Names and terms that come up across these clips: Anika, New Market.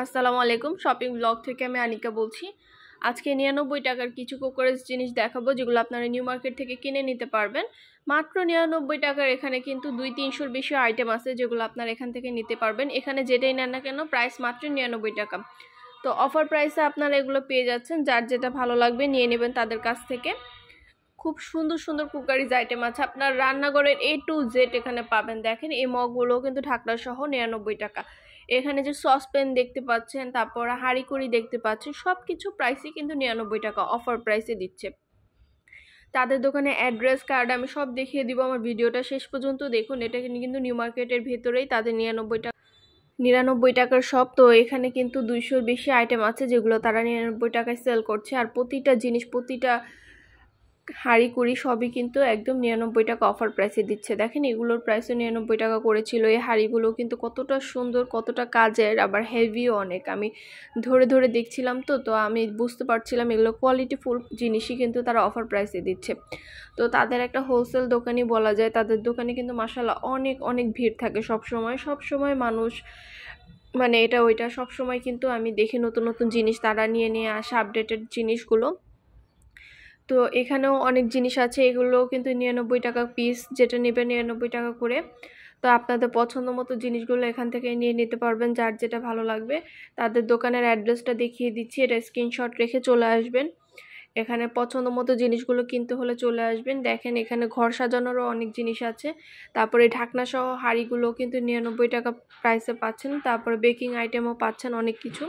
আসসালামু আলাইকুম shopping blog থেকে আমি আনিকা বলছি। আজকে ৯৯ টাকার কিছু কোকোরেজ জিনিস দেখাবো যেগুলো আপনারা নিউ মার্কেট থেকে কিনে নিতে পারবেন। মাত্র ৯৯ টাকার এখানে কিন্তু ২-৩০০র বেশি আইটেম আছে যেগুলো আপনারা এখান থেকে নিতে পারবেন। এখানে যেটাই নেন না কেন প্রাইস মাত্র ৯৯ টাকা। তো অফার প্রাইসে আপনারা এগুলো পেয়ে যাচ্ছেন, যার যেটা ভালো লাগবে নিয়ে নেবেন তাদের কাছ থেকে। খুব সুন্দর সুন্দর কুকারিজ আইটেম আছে, আপনার রান্নাঘরের A to Z এখানে পাবেন। দেখেন এই মগগুলোও কিন্তু ঢাকনা সহ ৯৯ টাকা। এখানে যে সসপ্যান দেখতে পাচ্ছেন, তারপর হাঁড়িকুড়ি দেখতে পাচ্ছেন, সব কিছু প্রাইসই কিন্তু ৯৯ টাকা অফার প্রাইসে দিচ্ছে। তাদের দোকানে অ্যাড্রেস কার্ড আমি সব দেখিয়ে দিব, আমার ভিডিওটা শেষ পর্যন্ত দেখুন। এটা কিন্তু নিউ মার্কেটের ভেতরেই তাদের ৯৯ টাকার শপ। তো এখানে কিন্তু ২০০র বেশি আইটেম আছে যেগুলো তারা ৯৯ টাকায় সেল করছে। আর প্রতিটা জিনিস, প্রতিটা হাঁড়িকুড়ি সবই কিন্তু একদম ৯৯ টাকা অফার প্রাইসে দিচ্ছে। দেখেন এগুলোর প্রাইসও ৯৯ টাকা করেছিল। এই হাঁড়িগুলো কিন্তু কতটা সুন্দর, কতটা কাজের, আবার হেভিও অনেক। আমি ধরে দেখছিলাম তো আমি বুঝতে পারছিলাম এগুলো কোয়ালিটিফুল জিনিসই কিন্তু তারা অফার প্রাইসে দিচ্ছে। তো তাদের একটা হোলসেল দোকানই বলা যায়। তাদের দোকানে কিন্তু মাশাআল্লাহ অনেক ভিড় থাকে সব সময় মানুষ, মানে এটা ওইটা সব সময় কিন্তু আমি দেখি নতুন জিনিস তারা নিয়ে আসে, আপডেটেড জিনিসগুলো। তো এখানেও অনেক জিনিস আছে, এগুলো কিন্তু ৯৯ টাকা পিস, যেটা নেবে ৯৯ টাকা করে। তো আপনাদের পছন্দ মতো জিনিসগুলো এখান থেকে নিয়ে নিতে পারবেন, যার যেটা ভালো লাগবে। তাদের দোকানের অ্যাড্রেসটা দেখিয়ে দিচ্ছি, এটা স্ক্রিনশট রেখে চলে আসবেন। এখানে পছন্দ মতো জিনিসগুলো কিনতে হলে চলে আসবেন। দেখেন এখানে ঘর সাজানোরও অনেক জিনিস আছে। তারপরে ঢাকনাসহ হাঁড়িগুলো কিন্তু ৯৯ টাকা প্রাইসে পাচ্ছেন। তারপরে বেকিং আইটেমও পাচ্ছেন অনেক কিছু।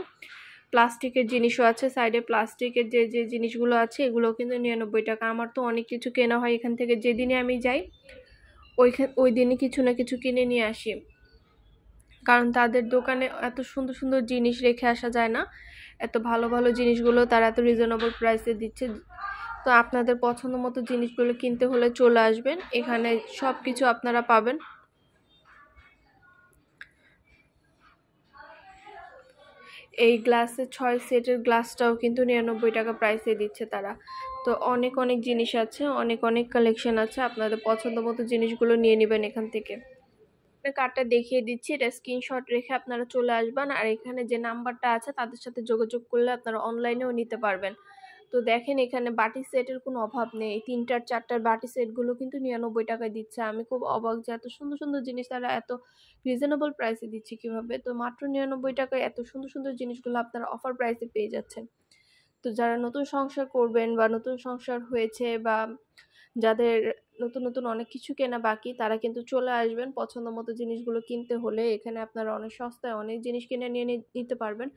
প্লাস্টিকের জিনিসও আছে, সাইডে প্লাস্টিকের যে জিনিসগুলো আছে এগুলো কিন্তু ৯৯ টাকা। আমার তো অনেক কিছু কেনা হয় এখান থেকে, যেদিনে আমি যাই ওই দিনে কিছু না কিছু কিনে নিয়ে আসি, কারণ তাদের দোকানে এত সুন্দর সুন্দর জিনিস রেখে আসা যায় না। এত ভালো জিনিসগুলো তারা এত রিজনেবল প্রাইসে দিচ্ছে। তো আপনাদের পছন্দ মতো জিনিসগুলো কিনতে হলে চলে আসবেন, এখানে সব কিছু আপনারা পাবেন। এই গ্লাসের 6 সেটের গ্লাসটাও কিন্তু ৯৯ টাকা প্রাইসে দিচ্ছে তারা। তো অনেক জিনিস আছে, অনেক কালেকশন আছে, আপনাদের পছন্দ মতো জিনিসগুলো নিয়ে নেবেন এখান থেকে। কার্ডটা দেখিয়ে দিচ্ছি, এটা স্ক্রিনশট রেখে আপনারা চলে আসবেন। আর এখানে যে নাম্বারটা আছে তাদের সাথে যোগাযোগ করলে আপনারা অনলাইনেও নিতে পারবেন। তো দেখেন এখানে বাটি সেটের কোনো অভাব নেই, এই 3-4টার বাটি সেটগুলো কিন্তু ৯৯ টাকায় দিচ্ছে। আমি খুব অবাক যে এত সুন্দর জিনিস তারা এত রিজনেবল প্রাইসে দিচ্ছে কীভাবে। তো মাত্র ৯৯ টাকায় এত সুন্দর জিনিসগুলো আপনারা অফার প্রাইসে পেয়ে যাচ্ছেন। তো যারা নতুন সংসার করবেন বা নতুন সংসার হয়েছে বা যাদের নতুন অনেক কিছু কেনা বাকি, তারা কিন্তু চলে আসবেন। পছন্দ মতো জিনিসগুলো কিনতে হলে এখানে আপনারা অনেক সস্তায় অনেক জিনিস কিনে নিয়ে নিতে পারবেন।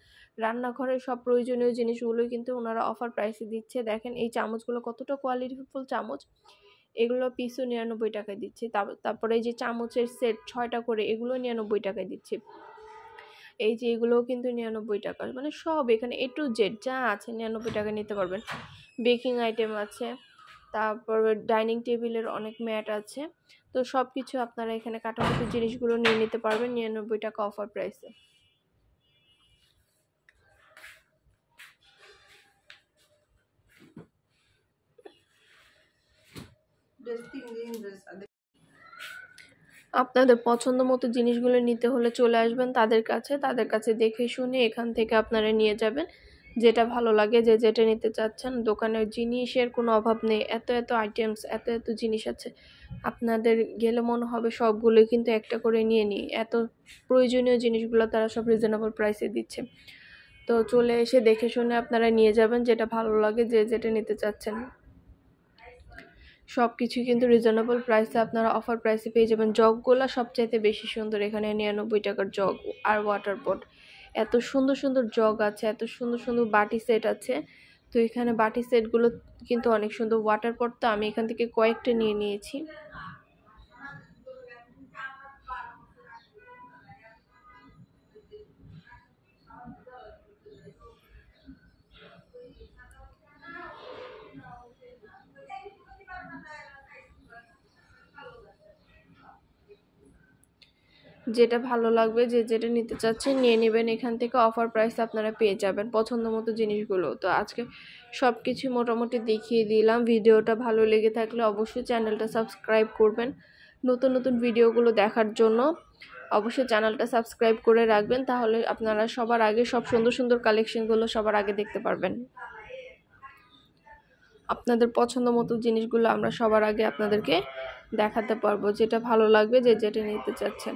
রান্নাঘরের সব প্রয়োজনীয় জিনিসগুলোই কিন্তু ওনারা অফার প্রাইসে দিচ্ছে। দেখেন এই চামচগুলো কতটা কোয়ালিটিফুল চামচ, এগুলো পিসও ৯৯ টাকায় দিচ্ছে। তারপরে যে চামচের সেট 6টা করে, এগুলো ৯৯ টাকায় দিচ্ছে। এই যে এগুলোও কিন্তু ৯৯ টাকা, মানে সব এখানে A to Z যা আছে ৯৯ টাকায় নিতে পারবেন। বেকিং আইটেম আছে, তারপর ডাইনিং টেবিলের অনেক ম্যাট আছে। তো সব কিছু আপনারা এখানে কাটাকুটি জিনিসগুলো নিয়ে নিতে পারবেন ৯৯ টাকা অফার প্রাইসে। আপনাদের পছন্দ মতো জিনিসগুলো নিতে হলে চলে আসবেন তাদের কাছে দেখে শুনে এখান থেকে আপনারা নিয়ে যাবেন, যেটা ভালো লাগে, যেটা নিতে চাচ্ছেন। দোকানের জিনিসের কোনো অভাব নেই, এত আইটেমস, এত জিনিস আছে, আপনাদের গেলে মনে হবে সবগুলোই কিন্তু একটা করে নিয়ে নিই। এত প্রয়োজনীয় জিনিসগুলো তারা সব রিজনেবল প্রাইসে দিচ্ছে। তো চলে এসে দেখে শুনে আপনারা নিয়ে যাবেন, যেটা ভালো লাগে, যেটা নিতে চাচ্ছেন। সব কিছু কিন্তু রিজনেবল প্রাইসে আপনারা অফার প্রাইসে পেয়ে যাবেন। জগগুলো সবচাইতে বেশি সুন্দর, এখানে ৯৯ টাকার জগ আর ওয়াটার পট। এত সুন্দর জগ আছে, এত সুন্দর বাটি সেট আছে। তো এখানে বাটি সেটগুলো কিন্তু অনেক সুন্দর। ওয়াটার পট তো আমি এখান থেকে কয়েকটা নিয়ে নিয়েছি। যেটা ভালো লাগবে, যেটা নিতে চাচ্ছেন নিয়ে নেবেন এখান থেকে, অফার প্রাইস আপনারা পেয়ে যাবেন পছন্দ মতো জিনিসগুলো। তো আজকে সব কিছু মোটামুটি দেখিয়ে দিলাম। ভিডিওটা ভালো লেগে থাকলে অবশ্যই চ্যানেলটা সাবস্ক্রাইব করবেন নতুন ভিডিওগুলো দেখার জন্য। অবশ্যই চ্যানেলটা সাবস্ক্রাইব করে রাখবেন, তাহলে আপনারা সবার আগে সব সুন্দর সুন্দর কালেকশনগুলো সবার আগে দেখতে পারবেন। আপনাদের পছন্দ মতো জিনিসগুলো আমরা সবার আগে আপনাদেরকে দেখাতে পারবো, যেটা ভালো লাগবে, যেটা নিতে চাচ্ছেন।